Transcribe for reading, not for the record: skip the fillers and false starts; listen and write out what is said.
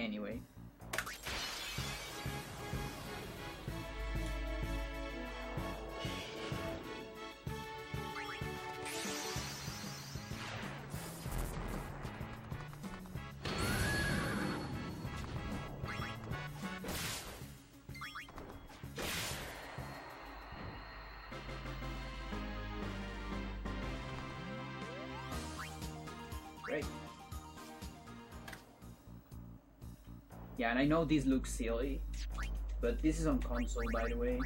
anyway. Yeah, and I know this looks silly, but this is on console, by the way.